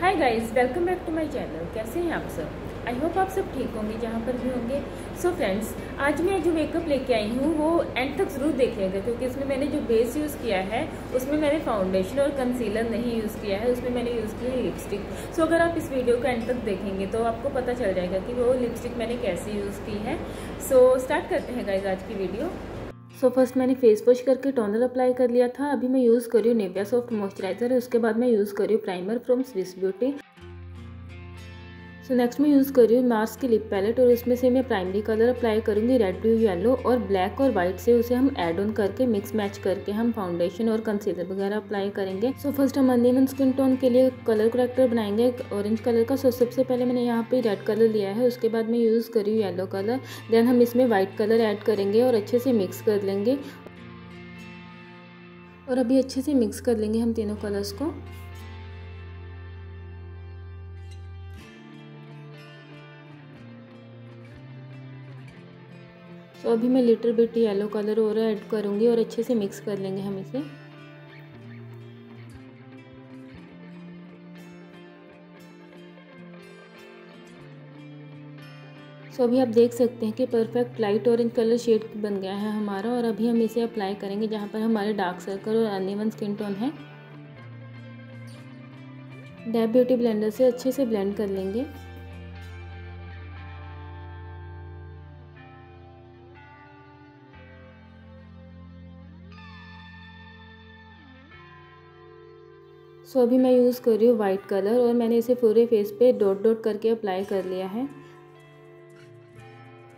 Hi guys, welcome back to my channel. कैसे हैं आप सब? आई होप आप सब ठीक होंगे जहाँ पर भी होंगे। सो फ्रेंड्स, आज मैं जो मेकअप लेके आई हूँ वो एंड तक ज़रूर देखिएगा, क्योंकि इसमें मैंने जो बेस यूज़ किया है उसमें मैंने फाउंडेशन और कंसीलर नहीं यूज़ किया है, उसमें मैंने यूज़ की लिपस्टिक। सो अगर आप इस वीडियो को एंड तक देखेंगे तो आपको पता चल जाएगा कि वो लिपस्टिक मैंने कैसे यूज़ की है। सो स्टार्ट करते हैं गाइज आज की वीडियो। सो फर्स्ट मैंने फेस वॉश करके टोनर अप्लाई कर लिया था। अभी मैं यूज़ कर रही हूँ निविया सॉफ्ट मॉइस्चराइज़र है। उसके बाद मैं यूज़ कर रही हूँ primer from Swiss Beauty. So next मैं यूज़ कर रही हूँ मार्स की लिप पैलेट, और उसमें से मैं प्राइमरी कलर अप्लाई करूँगी रेड, ब्लू, येलो और ब्लैक और वाइट से। उसे हम ऐड ऑन करके मिक्स मैच करके हम फाउंडेशन और कंसीलर वगैरह अप्लाई करेंगे। सो फर्स्ट हम अनइवन स्किन टोन के लिए कलर करेक्टर बनाएंगे एक ऑरेंज कलर का। सो सबसे पहले मैंने यहाँ पे रेड कलर लिया है, उसके बाद मैं यूज़ कर रही हूँ येलो कलर। देन हम इसमें वाइट कलर ऐड करेंगे और अच्छे से मिक्स कर लेंगे, और अभी अच्छे से मिक्स कर लेंगे हम तीनों कलर्स को। तो अभी मैं लिटिल बिट येलो कलर और ऐड करूँगी और अच्छे से मिक्स कर लेंगे हम इसे। तो अभी आप देख सकते हैं कि perfect light orange colour shade बन गया है हमारा, और अभी हम इसे अप्लाई करेंगे जहाँ पर हमारे डार्क सर्कल और अनइवन स्किन टोन है। डैब ब्यूटी ब्लेंडर से अच्छे से ब्लेंड कर लेंगे। सो अभी मैं यूज़ कर रही हूँ वाइट कलर, और मैंने इसे पूरे फेस पे डॉट डॉट करके अप्लाई कर लिया है।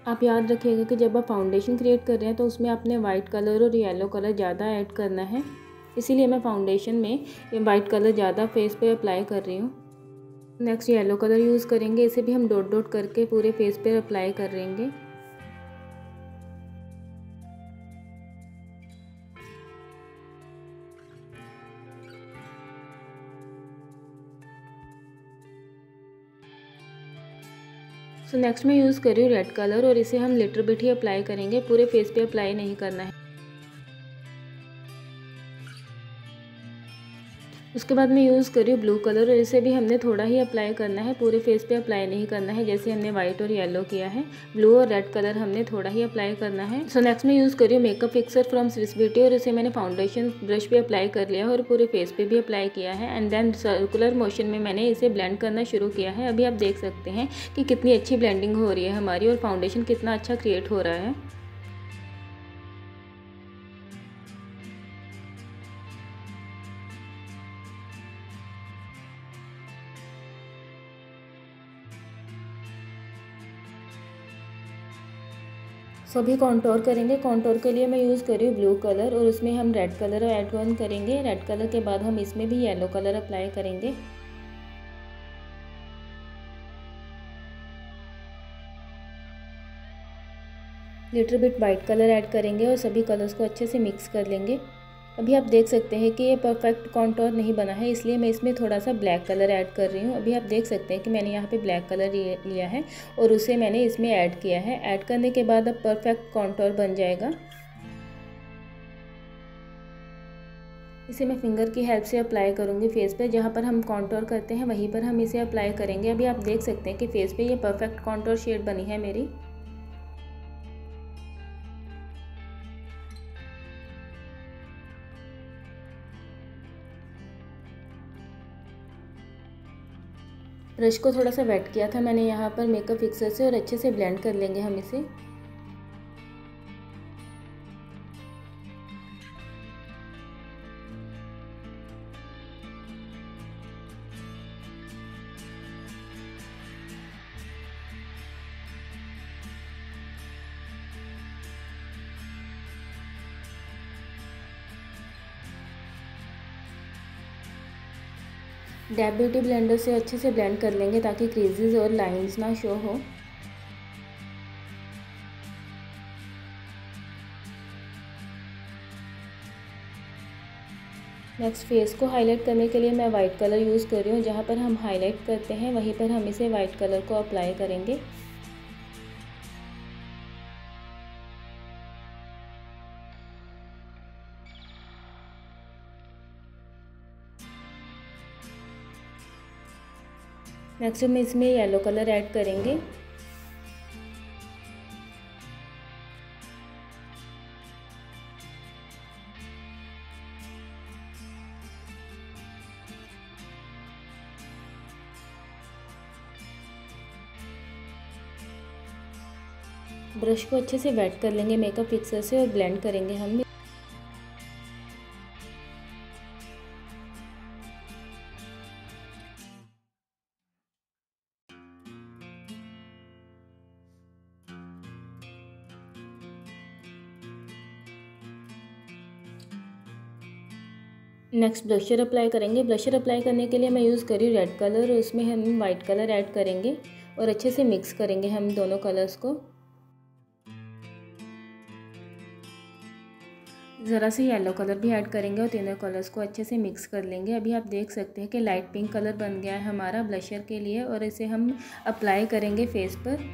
आप याद रखिएगा कि जब आप फाउंडेशन क्रिएट कर रहे हैं तो उसमें आपने वाइट कलर और येलो कलर ज़्यादा ऐड करना है, इसीलिए मैं फाउंडेशन में वाइट कलर ज़्यादा फेस पे अप्लाई कर रही हूँ। नेक्स्ट येलो कलर यूज़ करेंगे, इसे भी हम डॉट डॉट करके पूरे फेस पर अप्लाई कर लेंगे। सो नेक्स्ट मैं यूज़ कर रही हूँ रेड कलर, और इसे हम लिटिल बिट ही अप्लाई करेंगे, पूरे फेस पे अप्लाई नहीं करना है। उसके बाद मैं यूज़ कर रही हूँ ब्लू कलर, और इसे भी हमने थोड़ा ही अप्लाई करना है, पूरे फेस पे अप्लाई नहीं करना है। जैसे हमने वाइट और येलो किया है, ब्लू और रेड कलर हमने थोड़ा ही अप्लाई करना है। सो नेक्स्ट मैं यूज़ कर रही हूँ makeup fixer from Swiss Beauty, और इसे मैंने फाउंडेशन ब्रश पे अप्लाई कर लिया है और पूरे फेस पे भी अप्लाई किया है। एंड देन सर्कुलर मोशन में मैंने इसे ब्लेंड करना शुरू किया है। अभी आप देख सकते हैं कि कितनी अच्छी ब्लेंडिंग हो रही है हमारी, और फाउंडेशन कितना अच्छा क्रिएट हो रहा है। सो अभी कॉन्टोर करेंगे। कॉन्टोर के लिए मैं यूज़ कर रही हूँ ब्लू कलर, और उसमें हम रेड कलर ऐड ऑन करेंगे। रेड कलर के बाद हम इसमें भी येलो कलर अप्लाई करेंगे। Little bit white colour add करेंगे और सभी कलर्स को अच्छे से मिक्स कर लेंगे। अभी आप देख सकते हैं कि ये परफेक्ट कॉन्टोर नहीं बना है, इसलिए मैं इसमें थोड़ा सा ब्लैक कलर ऐड कर रही हूँ। अभी आप देख सकते हैं कि मैंने यहाँ पे ब्लैक कलर लिया है और उसे मैंने इसमें ऐड किया है। ऐड करने के बाद अब परफेक्ट कॉन्टोर बन जाएगा। इसे मैं फिंगर की हेल्प से अप्लाई करूँगी फेस पे। जहाँ पर हम कॉन्टोर करते हैं वहीं पर हम इसे अप्लाई करेंगे। अभी आप देख सकते हैं कि फेस पे ये परफेक्ट कॉन्टोर शेड बनी है मेरी। ब्रश को थोड़ा सा वेट किया था मैंने यहाँ पर मेकअप फिक्सर से, और अच्छे से ब्लेंड कर लेंगे हम इसे। डैब ब्यूटी ब्लेंडर से अच्छे से ब्लेंड कर लेंगे ताकि क्रीजेज और लाइंस ना शो हो। नेक्स्ट फेस को हाईलाइट करने के लिए मैं वाइट कलर यूज़ कर रही हूँ। जहाँ पर हम हाईलाइट करते हैं वहीं पर हम इसे वाइट कलर को अप्लाई करेंगे। नेक्स्ट हम इसमें येलो कलर ऐड करेंगे। ब्रश को अच्छे से वेट कर लेंगे मेकअप फिक्सर से और ब्लेंड करेंगे हम। नेक्स्ट ब्लशर अप्लाई करेंगे। ब्लशर अप्लाई करने के लिए मैं यूज़ कर रही हूँ रेड कलर और उसमें हम वाइट कलर ऐड करेंगे और अच्छे से मिक्स करेंगे हम दोनों कलर्स को। ज़रा से येलो कलर भी ऐड करेंगे और तीनों कलर्स को अच्छे से मिक्स कर लेंगे। अभी आप देख सकते हैं कि लाइट पिंक कलर बन गया है हमारा ब्लशर के लिए और इसे हम अप्लाई करेंगे फेस पर।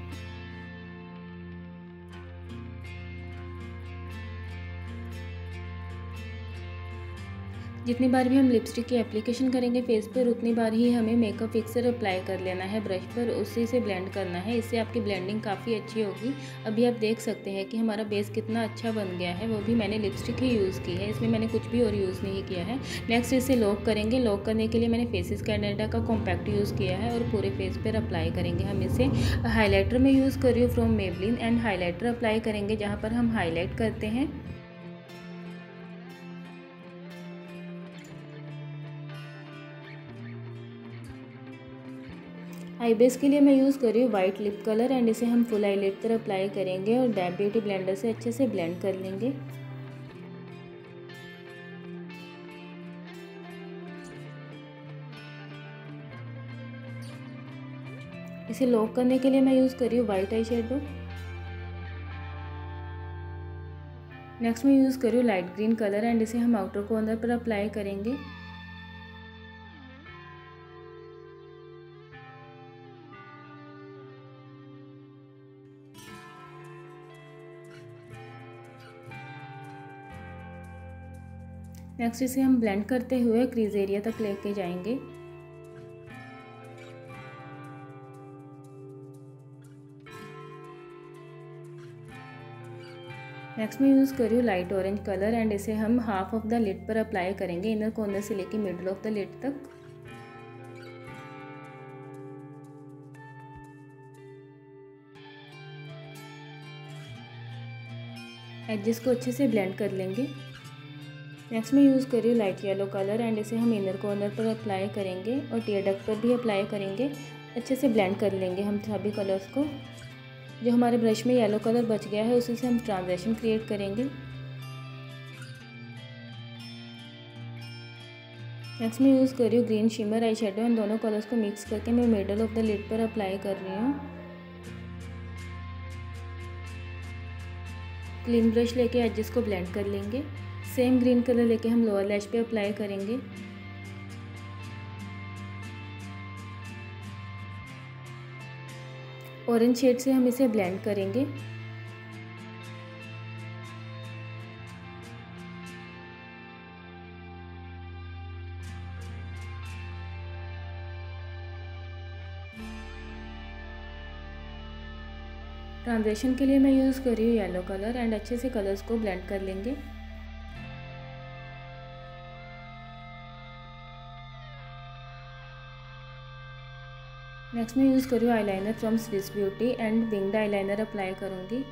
जितनी बार भी हम लिपस्टिक की एप्लीकेशन करेंगे फेस पर उतनी बार ही हमें मेकअप फिक्सर अप्लाई कर लेना है ब्रश पर, उसी से ब्लेंड करना है। इससे आपकी ब्लेंडिंग काफ़ी अच्छी होगी। अभी आप देख सकते हैं कि हमारा बेस कितना अच्छा बन गया है, वो भी मैंने लिपस्टिक ही यूज़ की है, इसमें मैंने कुछ भी और यूज़ नहीं किया है। नेक्स्ट इसे लॉक करेंगे। लॉक करने के लिए मैंने फेसेस कैनेडा का कॉम्पैक्ट यूज़ किया है और पूरे फेस पर अप्लाई करेंगे हम इसे। हाईलाइटर में यूज़ कर रही हूँ from Maybelline and highlighter apply करेंगे जहाँ पर हम हाईलाइट करते हैं। आई बेस के लिए मैं यूज़ कर रही हूँ वाइट लिप कलर एंड इसे हम फुल आई लिड पर अप्लाई करेंगे और डैब ब्यूटी ब्लेंडर से अच्छे से ब्लेंड कर लेंगे। इसे लॉक करने के लिए मैं यूज़ कर रही हूँ वाइट आई शेडो। नेक्स्ट मैं यूज़ कर रही हूँ लाइट ग्रीन कलर एंड इसे हम आउटर कॉर्नर पर अप्लाई करेंगे। नेक्स्ट इसे हम ब्लेंड करते हुए क्रीज एरिया तक लेके जाएंगे। नेक्स्ट मैं यूज़ कर रही हूँ लाइट ऑरेंज कलर एंड इसे हम हाफ ऑफ द लिड पर अप्लाई करेंगे, इनर कॉर्नर से लेके मिडल ऑफ द लिड तक। एडजेस को अच्छे से ब्लेंड कर लेंगे। नेक्स्ट मैं यूज़ कर रही हूँ लाइट येलो कलर एंड इसे हम इनर कॉर्नर पर अप्लाई करेंगे और टीयर डक्ट पर भी अप्लाई करेंगे। अच्छे से ब्लेंड कर लेंगे हम सभी कलर्स को। जो हमारे ब्रश में येलो कलर बच गया है उसी से हम ट्रांजिशन क्रिएट करेंगे। नेक्स्ट मैं यूज़ कर रही हूँ green shimmer eye shadow and दोनों कलर्स को मिक्स करके मैं मिडल ऑफ द लिड पर अप्लाई कर रही हूँ। क्लीन ब्रश लेके एजेस को ब्लेंड कर लेंगे। सेम ग्रीन कलर लेके हम लोअर लैश पे अप्लाई करेंगे। ऑरेंज शेड से हम इसे ब्लेंड करेंगे। ट्रांजिशन के लिए मैं यूज़ कर रही हूँ येलो कलर एंड अच्छे से कलर्स को ब्लेंड कर लेंगे। नेक्स्ट मैं यूज़ कर रही हूँ eyeliner from Swiss Beauty and winged eyeliner apply करूँगी।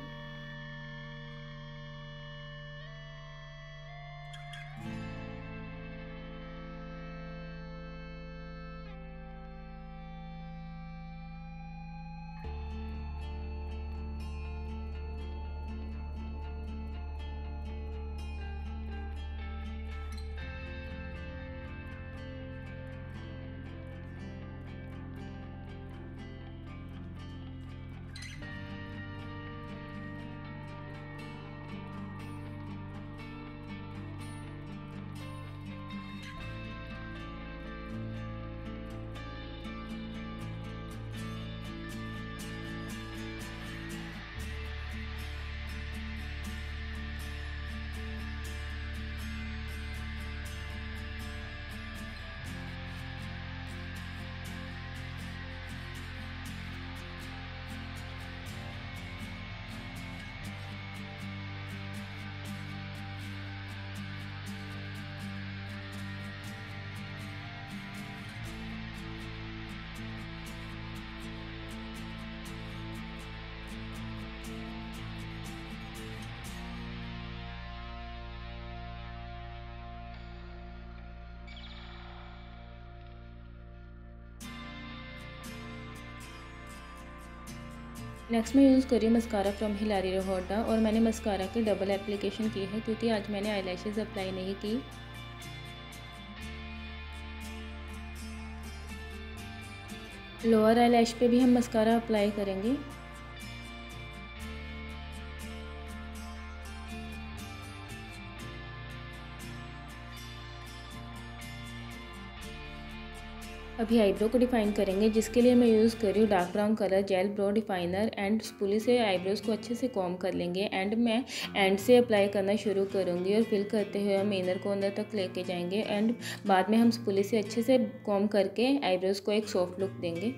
नेक्स्ट मैं यूज़ करी मस्कारा फ्रॉम हिलारी रोहोटा और मैंने मस्कारा की डबल एप्लीकेशन की है क्योंकि आज मैंने आईलैशेस अप्लाई नहीं की। लोअर आईलैश पे भी हम मस्कारा अप्लाई करेंगे। अभी आईब्रो को डिफाइन करेंगे, जिसके लिए मैं यूज़ कर रही हूँ dark brown colour gel brow definer and spoolie से आईब्रोज को अच्छे से कॉम कर लेंगे एंड मैं एंड से अप्लाई करना शुरू करूँगी और फिल करते हुए हम इनर कॉर्नर तक लेके जाएंगे एंड बाद में हम स्पूली से अच्छे से कॉम करके आईब्रोज को एक सॉफ्ट लुक देंगे।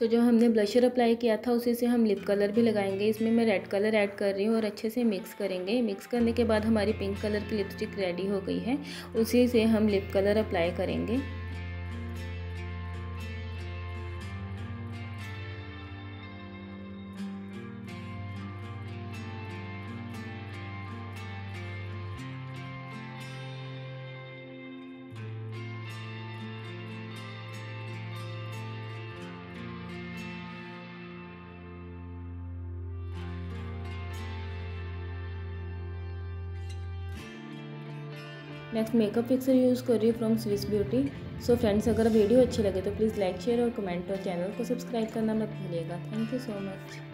तो जो हमने ब्लशर अप्लाई किया था उसी से हम लिप कलर भी लगाएंगे। इसमें मैं रेड कलर ऐड कर रही हूँ और अच्छे से मिक्स करेंगे। मिक्स करने के बाद हमारी पिंक कलर की लिपस्टिक रेडी हो गई है, उसी से हम लिप कलर अप्लाई करेंगे। नेक्स्ट मेकअप फिक्सर यूज़ कर रही हूँ from Swiss Beauty. So friends, अगर वीडियो अच्छी लगे तो प्लीज़ लाइक, शेयर और कमेंट और चैनल को सब्सक्राइब करना मत भूलिएगा। Thank you so much.